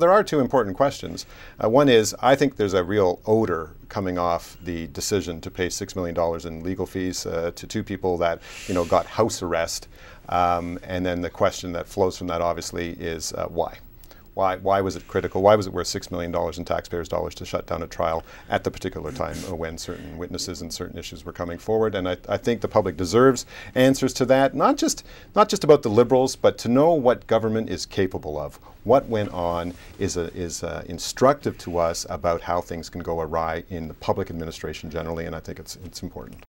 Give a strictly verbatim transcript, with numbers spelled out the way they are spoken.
There are two important questions. Uh, one is, I think there's a real odor coming off the decision to pay six million dollars in legal fees uh, to two people that, you know, got house arrest. Um, and then the question that flows from that, obviously, is uh, why? Why, why was it critical? Why was it worth six million dollars in taxpayers' dollars to shut down a trial at the particular time when certain witnesses and certain issues were coming forward? And I, I think the public deserves answers to that, not just, not just about the Liberals, but to know what government is capable of. What went on is, a, is a instructive to us about how things can go awry in the public administration generally, and I think it's, it's important.